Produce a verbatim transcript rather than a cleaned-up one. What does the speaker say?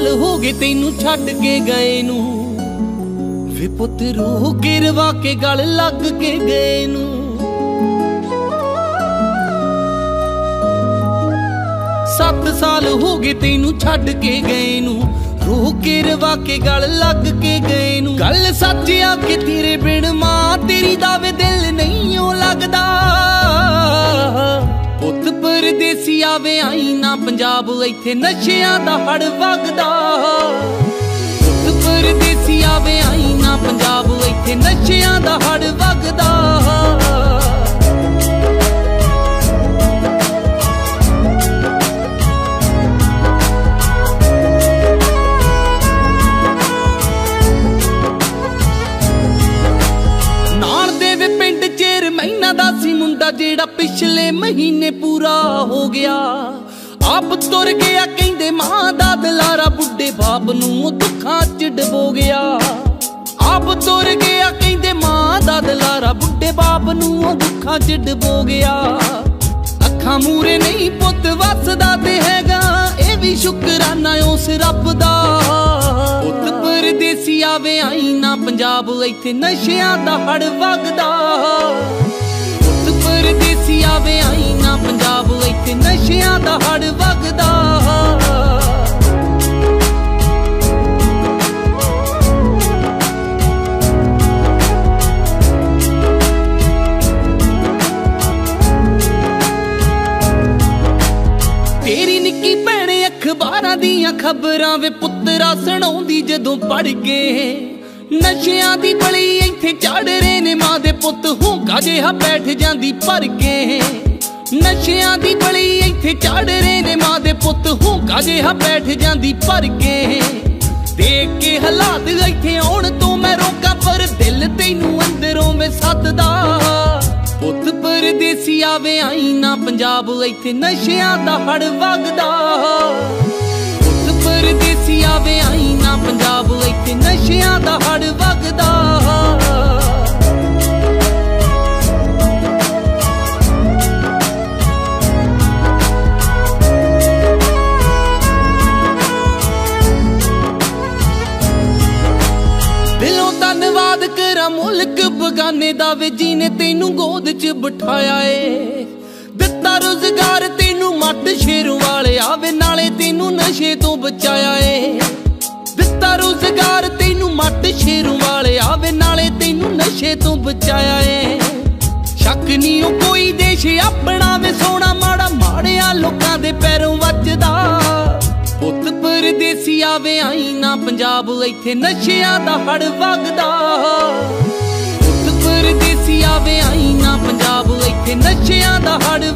साल हो गए तेनू छड़ के गए नू, वे पुत रो के रवा के गल लग के गए नू। सत साल हो गए तेनू छड़ के गए नू, रो के रवा के गल लग के गए नू। गल सच आ के तेरे बिन मां तेरी दावे दिल नहीं ओ लगदा। परदेसी आवे आई ना पंजाब इत्थे नशियां दा हड़ वगदा। परदेसी आवे आई ना पंजाब इत्थे नशियां दा हड़ वगदा। मुंडा जेड़ा पिछले महीने पूरा हो गया आप तुर गया, कहंदे मां दा दलारा बुड्ढे बाप नूं दुखां च डबो गया। आप तुर गया, कहंदे मां दा दलारा बुड्ढे बाप नूं दुखां च डबो गया। अखां मूरे नहीं पुत वसदा ते हैगा, ए वी शुकराना उस रब दा। पुत परदेसी आवे आई ना पंजाब इत्थे नशियां दा हड़ वगदा। परदेसी आवे आई ना पंजाब इत्थे नशियां दा हड़ वगदा। तेरी निक्की भैणे अखबारां दियां खबरां वे पुत्तरा सुणाउंदी जदों पढ़ के। नशियां दी बली इत्थे चढ़ रहे ने मां दे पुत होंका जिहा बैठ जांदी भर के। नशियां दी बली इत्थे चढ़ रहे ने मां दे पुत होंका जिहा बैठ जांदी भर के। देख के हालात इत्थे आउण तों मैं रोका पर दिल तैनू अंदरों में सददा। पुत परदेसी आवे आई ना पंजाब इत्थे नशियां दा हड़ वगदा। पुत परदेसी आवे आई ना पंजाब इत्थे नशियां दा हड़ वगदा। धन्नवाद करा मुल्क बगाने दा वे जीने तेनू गोद च बिठाया ए। दिता रोजगार तेनू मट शेरू वाले आवे नाले तेनू नशे तो बचाया ए। दिता रोजगार तेनू मट शेरू वाले आवे नाले तेनू नशे तो बचाया ए। शक नी ओ कोई देश अपना वे सोना माड़ा माड़िया लोकां दे पैरों वजदा। पुत परदेसी आवे आई ना पंजाब इत्थे नशियां दा हड़ वगदा। पुत परदेसी आवे आई ना पंजाब इत्थे नशियां दा हड़